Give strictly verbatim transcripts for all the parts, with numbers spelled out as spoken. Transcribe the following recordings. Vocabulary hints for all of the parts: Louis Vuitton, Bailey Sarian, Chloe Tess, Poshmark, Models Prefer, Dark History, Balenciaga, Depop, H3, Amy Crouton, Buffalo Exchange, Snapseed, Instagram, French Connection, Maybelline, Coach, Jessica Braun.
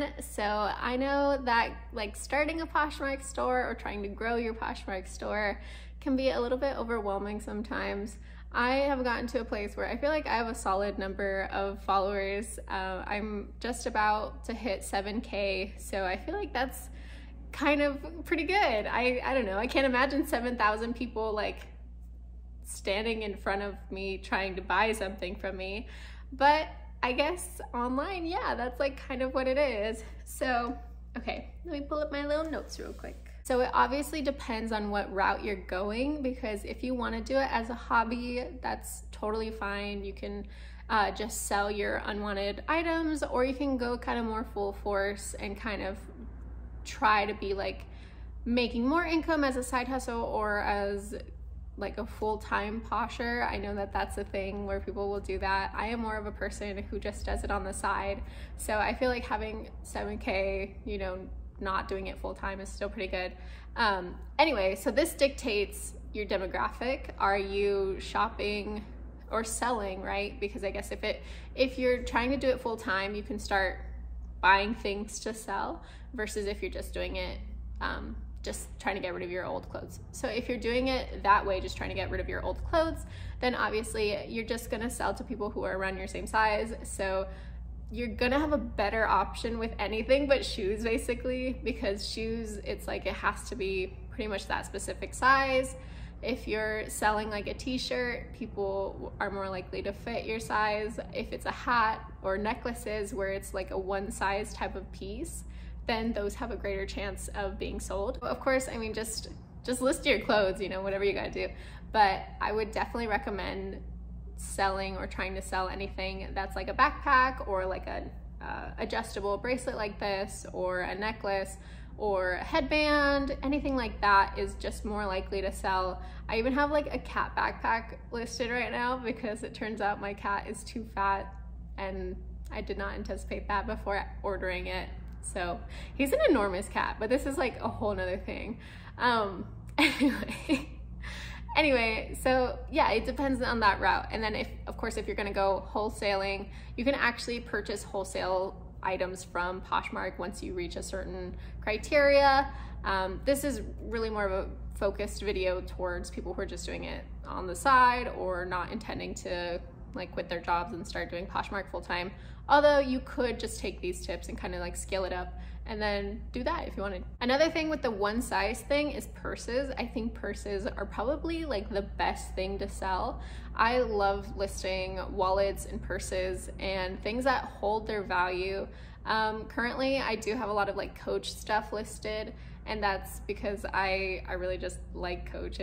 on. So I know that like starting a Poshmark store or trying to grow your Poshmark store can be a little bit overwhelming sometimes. I have gotten to a place where I feel like I have a solid number of followers. Uh, I'm just about to hit seven K, so I feel like that's kind of pretty good. I, I don't know, I can't imagine seven thousand people like standing in front of me trying to buy something from me, but I guess online, yeah, that's like kind of what it is. So, okay, let me pull up my little notes real quick. So it obviously depends on what route you're going, because if you want to do it as a hobby, that's totally fine. You can uh, just sell your unwanted items, or you can go kind of more full force and kind of try to be like making more income as a side hustle or as like a full-time posher. I know that that's a thing where people will do that. I am more of a person who just does it on the side. So I feel like having seven K, you know, not doing it full-time is still pretty good. Um, anyway, so this dictates your demographic. Are you shopping or selling, right? Because I guess if it, if you're trying to do it full-time, you can start buying things to sell versus if you're just doing it um, just trying to get rid of your old clothes. So if you're doing it that way, just trying to get rid of your old clothes, then obviously you're just gonna sell to people who are around your same size. So you're gonna have a better option with anything but shoes, basically, because shoes, it's like it has to be pretty much that specific size. If you're selling like a t-shirt, people are more likely to fit your size. If it's a hat or necklaces where it's like a one size type of piece, then those have a greater chance of being sold. Of course, I mean, just just list your clothes, you know, whatever you gotta do. But I would definitely recommend selling or trying to sell anything that's like a backpack or like an uh, adjustable bracelet like this, or a necklace or a headband. Anything like that is just more likely to sell. I even have like a cat backpack listed right now because it turns out my cat is too fat and I did not anticipate that before ordering it. So he's an enormous cat, but this is like a whole nother thing. Um, anyway, anyway, so yeah, it depends on that route. And then if, of course, if you're gonna go wholesaling, you can actually purchase wholesale items from Poshmark once you reach a certain criteria. Um, this is really more of a focused video towards people who are just doing it on the side or not intending to like quit their jobs and start doing Poshmark full-time. Although you could just take these tips and kind of like scale it up and then do that if you wanted. Another thing with the one size thing is purses. I think purses are probably like the best thing to sell. I love listing wallets and purses and things that hold their value. Um, currently, I do have a lot of like Coach stuff listed, and that's because I, I really just like Coach.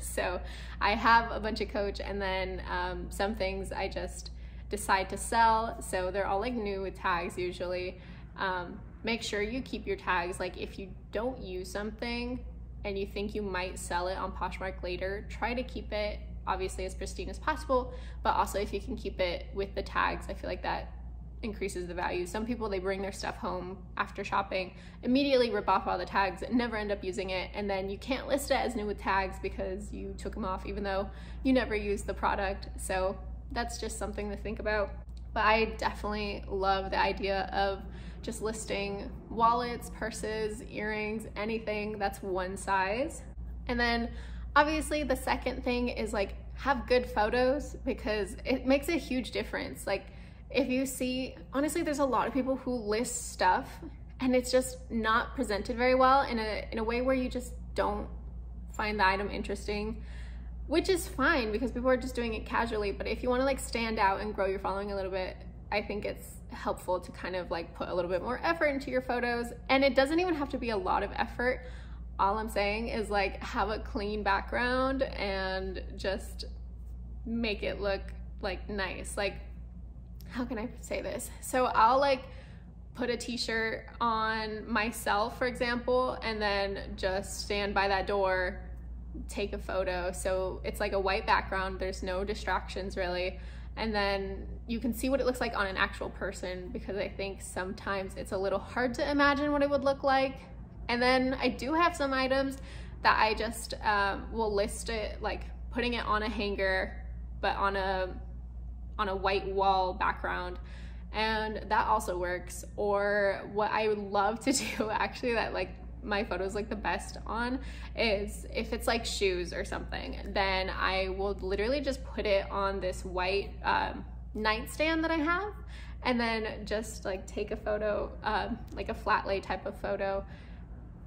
So I have a bunch of Coach, and then um, some things I just decide to sell. So they're all like new with tags usually. Um, make sure you keep your tags. Like if you don't use something and you think you might sell it on Poshmark later, try to keep it obviously as pristine as possible, but also if you can keep it with the tags, I feel like that increases the value. Some people, they bring their stuff home after shopping, immediately rip off all the tags and never end up using it, and then you can't list it as new with tags because you took them off even though you never used the product. So that's just something to think about. But I definitely love the idea of just listing wallets, purses, earrings, anything that's one size. And then obviously the second thing is like have good photos, because it makes a huge difference. Like if you see, honestly, there's a lot of people who list stuff and it's just not presented very well in a, in a way where you just don't find the item interesting, which is fine because people are just doing it casually. But if you want to like stand out and grow your following a little bit, I think it's helpful to kind of like put a little bit more effort into your photos. And it doesn't even have to be a lot of effort. All I'm saying is like have a clean background and just make it look like nice. Like, how can I say this? So I'll like put a t-shirt on myself, for example, and then just stand by that door, take a photo. So it's like a white background, there's no distractions really, and then you can see what it looks like on an actual person, because I think sometimes it's a little hard to imagine what it would look like. And then I do have some items that I just um, will list it like putting it on a hanger, but on a on a white wall background, and that also works. Or what I would love to do, actually, that like my photos like the best on, is if it's like shoes or something, then I will literally just put it on this white um, nightstand that I have, and then just like take a photo, um, like a flat lay type of photo,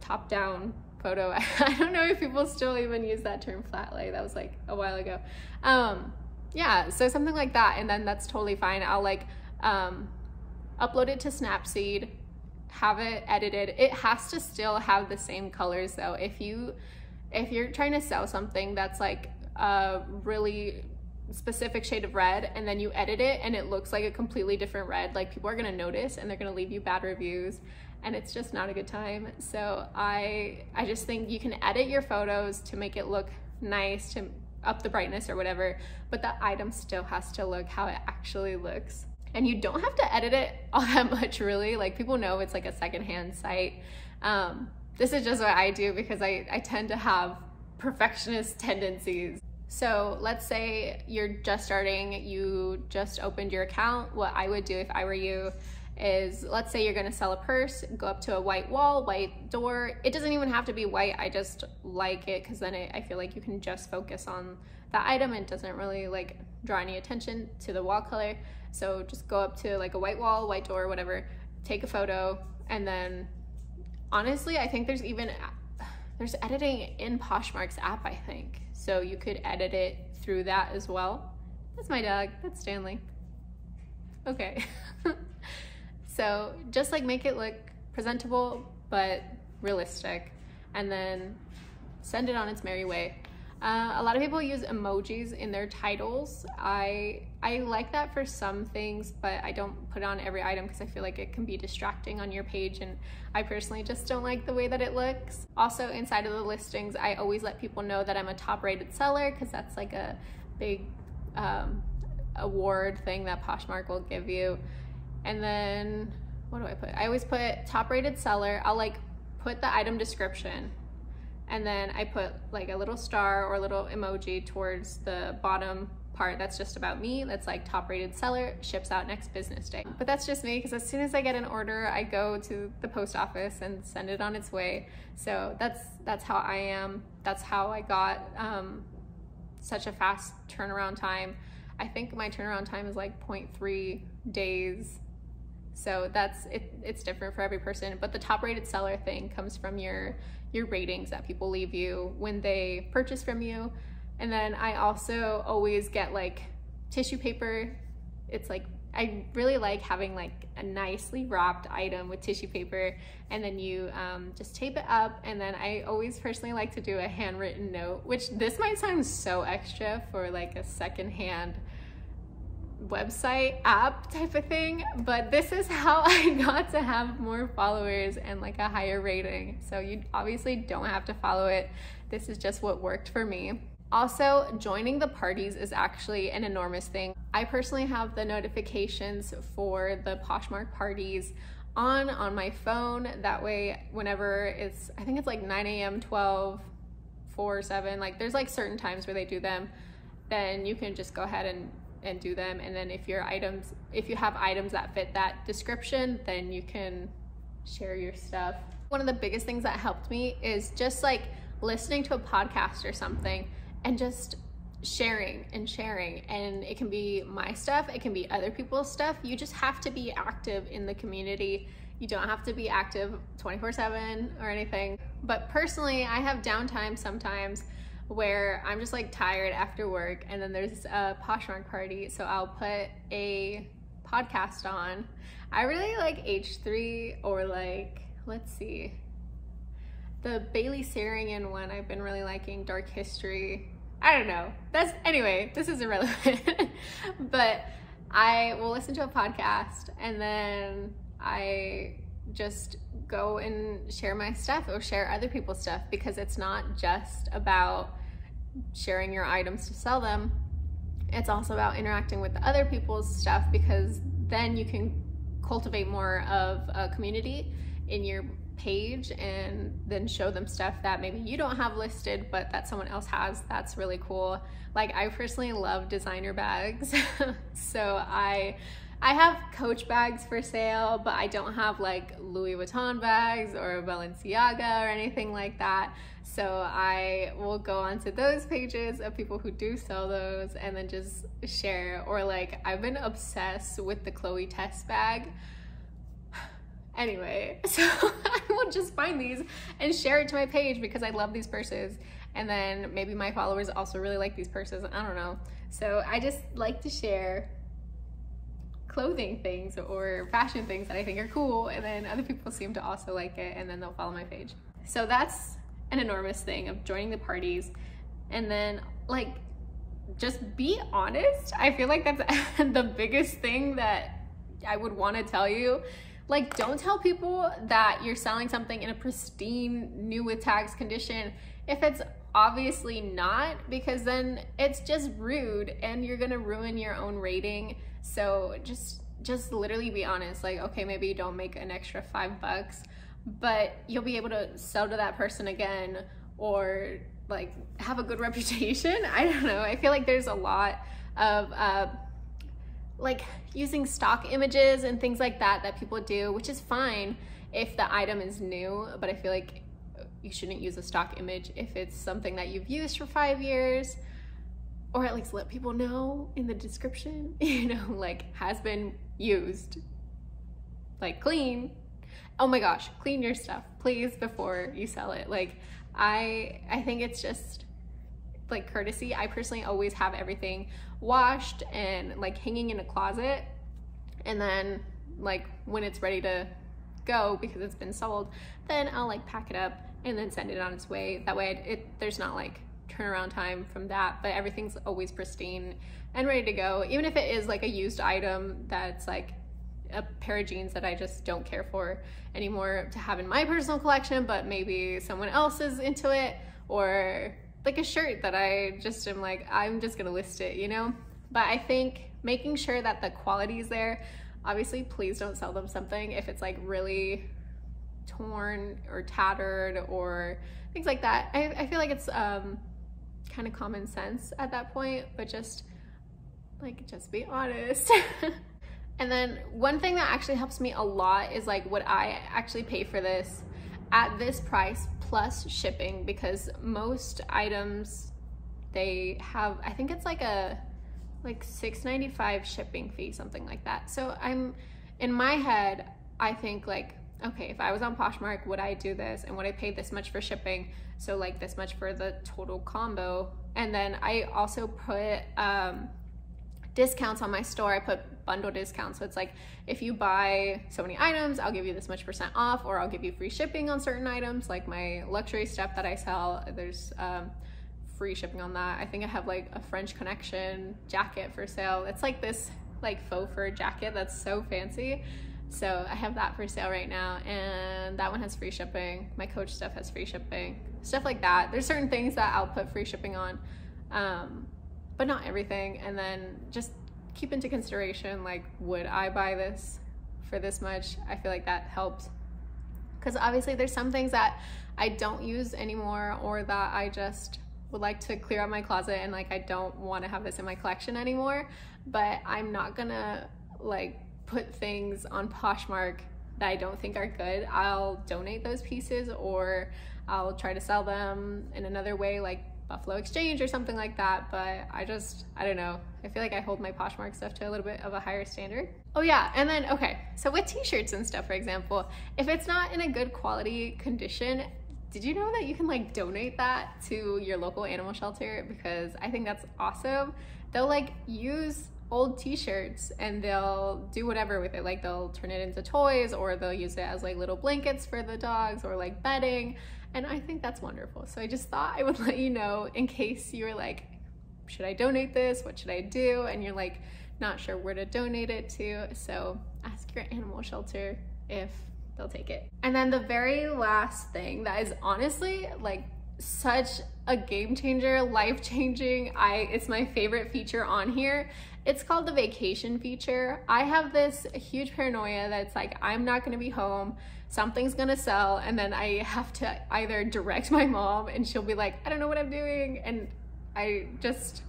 top down photo. I don't know if people still even use that term, flat lay. That was like a while ago. Um, yeah, so something like that, and then that's totally fine. I'll like um, upload it to Snapseed, have it edited. It has to still have the same colors though. If you, if you're trying to sell something that's like a really specific shade of red, and then you edit it and it looks like a completely different red, like people are gonna notice and they're gonna leave you bad reviews, and it's just not a good time. So I, I just think you can edit your photos to make it look nice, to up the brightness or whatever, but the item still has to look how it actually looks. And you don't have to edit it all that much, really. Like, people know it's like a secondhand site. Um, this is just what I do because I, I tend to have perfectionist tendencies. So let's say you're just starting, you just opened your account. What I would do if I were you is, let's say you're gonna sell a purse, go up to a white wall, white door. It doesn't even have to be white. I just like it because then it, I feel like you can just focus on the item and it doesn't really like draw any attention to the wall color. So just go up to like a white wall, white door, whatever, take a photo. And then honestly, I think there's even, there's editing in Poshmark's app, I think. So you could edit it through that as well. That's my dog, that's Stanley. Okay. So just like make it look presentable, but realistic, and then send it on its merry way. Uh, a lot of people use emojis in their titles. I I like that for some things, but I don't put it on every item because I feel like it can be distracting on your page, and I personally just don't like the way that it looks. Also, inside of the listings, I always let people know that I'm a top-rated seller because that's like a big um, award thing that Poshmark will give you. And then, what do I put? I always put top-rated seller. I'll like put the item description, and then I put like a little star or a little emoji towards the bottom part that's just about me. That's like top rated seller, ships out next business day. But that's just me, because as soon as I get an order, I go to the post office and send it on its way. So that's that's how I am. That's how I got um, such a fast turnaround time. I think my turnaround time is like zero point three days. So that's it, it's different for every person, but the top rated seller thing comes from your your ratings that people leave you when they purchase from you. And then I also always get like tissue paper. It's like, I really like having like a nicely wrapped item with tissue paper, and then you um, just tape it up. And then I always personally like to do a handwritten note, which this might sound so extra for like a secondhand website app type of thing, but this is how I got to have more followers and like a higher rating. So you obviously don't have to follow it. This is just what worked for me. Also, joining the parties is actually an enormous thing. I personally have the notifications for the Poshmark parties on on my phone. That way, whenever it's, I think it's like nine A M, twelve, four, seven, like there's like certain times where they do them, then you can just go ahead and and do them. And then if your items, if you have items that fit that description, then you can share your stuff. One of the biggest things that helped me is just like listening to a podcast or something and just sharing and sharing. And it can be my stuff, it can be other people's stuff. You just have to be active in the community. You don't have to be active twenty-four seven or anything. But personally, I have downtime sometimes where I'm just like tired after work, and then there's a Poshmark party, so I'll put a podcast on. I really like H three, or like, let's see, the Bailey Sarian one I've been really liking, Dark History. I don't know, that's, anyway, this is irrelevant. But I will listen to a podcast, and then I just go and share my stuff or share other people's stuff, because it's not just about sharing your items to sell them. It's also about interacting with other people's stuff, because then you can cultivate more of a community in your page and then show them stuff that maybe you don't have listed but that someone else has. That's really cool. Like, I personally love designer bags. So I I have Coach bags for sale, but I don't have like Louis Vuitton bags or Balenciaga or anything like that. So I will go onto those pages of people who do sell those and then just share. Or like, I've been obsessed with the Chloe Tess bag. Anyway, so I will just find these and share it to my page because I love these purses. And then maybe my followers also really like these purses, I don't know. So I just like to share clothing things or fashion things that I think are cool, and then other people seem to also like it, and then they'll follow my page. So that's an enormous thing of joining the parties. And then like, just be honest. I feel like that's the biggest thing that I would want to tell you. Like, don't tell people that you're selling something in a pristine, new with tags condition if it's obviously not, because then it's just rude and you're gonna ruin your own rating. So just just literally be honest. Like, okay, maybe you don't make an extra five bucks, but you'll be able to sell to that person again, or like have a good reputation. I don't know. I feel like there's a lot of uh, like using stock images and things like that that people do, which is fine if the item is new, but I feel like you shouldn't use a stock image if it's something that you've used for five years, or at least let people know in the description, you know, like has been used, like clean. Oh my gosh, clean your stuff, please, before you sell it. Like, I, I think it's just like courtesy. I personally always have everything washed and like hanging in a closet, and then like when it's ready to go because it's been sold, then I'll like pack it up and then send it on its way. That way it, there's not like turnaround time from that, but everything's always pristine and ready to go. Even if it is like a used item that's like a pair of jeans that I just don't care for anymore to have in my personal collection, but maybe someone else is into it, or like a shirt that I just am like, I'm just gonna list it, you know? But I think making sure that the quality is there. Obviously, please don't sell them something if it's like really torn or tattered or things like that. I, I feel like it's um, kind of common sense at that point, but just like, just be honest. And then one thing that actually helps me a lot is like, would I actually pay for this at this price plus shipping? Because most items, they have, I think it's like a like six ninety-five shipping fee, something like that. So I'm, in my head, I think like, okay, if I was on Poshmark, would I do this? And would I pay this much for shipping? So like this much for the total combo. And then I also put um, discounts on my store. I put bundle discounts. So it's like, if you buy so many items, I'll give you this much percent off, or I'll give you free shipping on certain items. Like my luxury stuff that I sell, there's um, free shipping on that. I think I have like a French Connection jacket for sale. It's like this like faux fur jacket that's so fancy. So I have that for sale right now, and that one has free shipping. My Coach stuff has free shipping, stuff like that. There's certain things that I'll put free shipping on, um, but not everything. And then just keep into consideration, like, would I buy this for this much? I feel like that helps, because obviously there's some things that I don't use anymore, or that I just would like to clear out my closet, and like I don't want to have this in my collection anymore, but I'm not gonna like put things on Poshmark that I don't think are good. I'll donate those pieces, or I'll try to sell them in another way, like Buffalo Exchange or something like that. But I just, I don't know. I feel like I hold my Poshmark stuff to a little bit of a higher standard. Oh yeah, and then, okay. So with t-shirts and stuff, for example, if it's not in a good quality condition, did you know that you can like donate that to your local animal shelter? Because I think that's awesome. They'll like use old t-shirts and they'll do whatever with it. Like they'll turn it into toys, or they'll use it as like little blankets for the dogs, or like bedding. And I think that's wonderful. So I just thought I would let you know, in case you were like, should I donate this? What should I do? And you're like, not sure where to donate it to. So ask your animal shelter if they'll take it. And then the very last thing that is honestly like such a game changer, life changing, I it's my favorite feature on here. It's called the vacation feature. I have this huge paranoia that's like, I'm not gonna be home, something's gonna sell, and then I have to either direct my mom and she'll be like, I don't know what I'm doing, and I just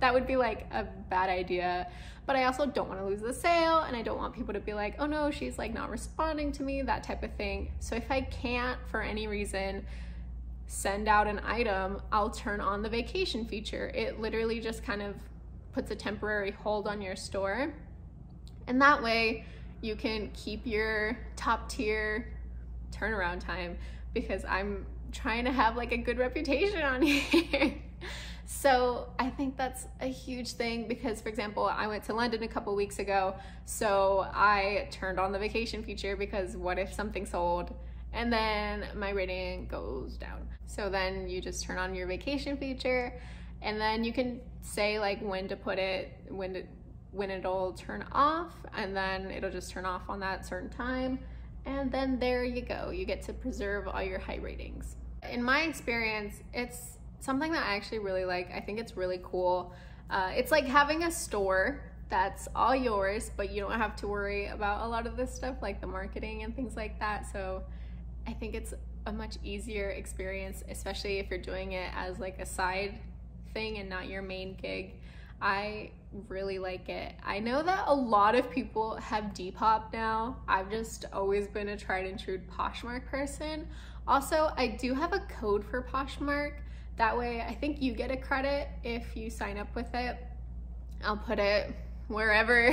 that would be like a bad idea. But I also don't want to lose the sale, and I don't want people to be like, oh no, she's like not responding to me, that type of thing. So if I can't for any reason send out an item, I'll turn on the vacation feature. It literally just kind of puts a temporary hold on your store, and that way you can keep your top tier turnaround time, because I'm trying to have like a good reputation on here. So I think that's a huge thing, because for example, I went to London a couple weeks ago, so I turned on the vacation feature because what if something sold and then my rating goes down? So then you just turn on your vacation feature, and then you can say like when to put it, when to, when it'll turn off, and then it'll just turn off on that certain time. And then there you go, you get to preserve all your high ratings. In my experience, it's something that I actually really like. I think it's really cool. Uh, it's like having a store that's all yours, but you don't have to worry about a lot of this stuff, like the marketing and things like that. So I think it's a much easier experience, especially if you're doing it as like a side thing and not your main gig. I really like it. I know that a lot of people have Depop now. I've just always been a tried and true Poshmark person. Also, I do have a code for Poshmark. That way, I think you get a credit if you sign up with it. I'll put it wherever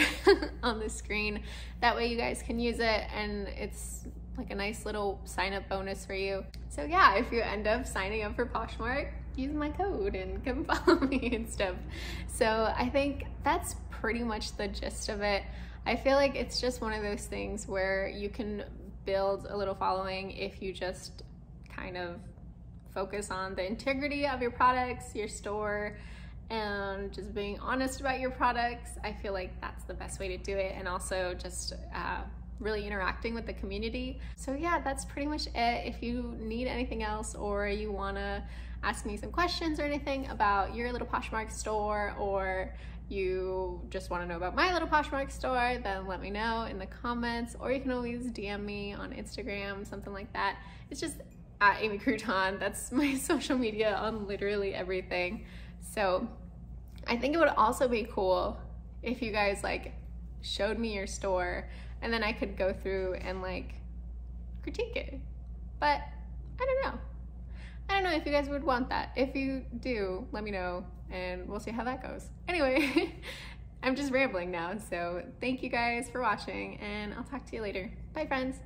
on the screen. That way you guys can use it, and it's like a nice little sign up bonus for you. So yeah, if you end up signing up for Poshmark, use my code and come follow me and stuff. So I think that's pretty much the gist of it. I feel like it's just one of those things where you can build a little following if you just kind of focus on the integrity of your products, your store, and just being honest about your products. I feel like that's the best way to do it, and also just uh, really interacting with the community. So yeah, that's pretty much it. If you need anything else, or you wanna ask me some questions or anything about your little Poshmark store, or you just want to know about my little Poshmark store, then let me know in the comments, or you can always D M me on Instagram, something like that. It's just at Amy Crouton. That's my social media on literally everything. So I think it would also be cool if you guys like showed me your store, and then I could go through and like critique it. But I don't know. I don't know if you guys would want that. If you do, let me know and we'll see how that goes. Anyway, I'm just rambling now. So thank you guys for watching, and I'll talk to you later. Bye friends.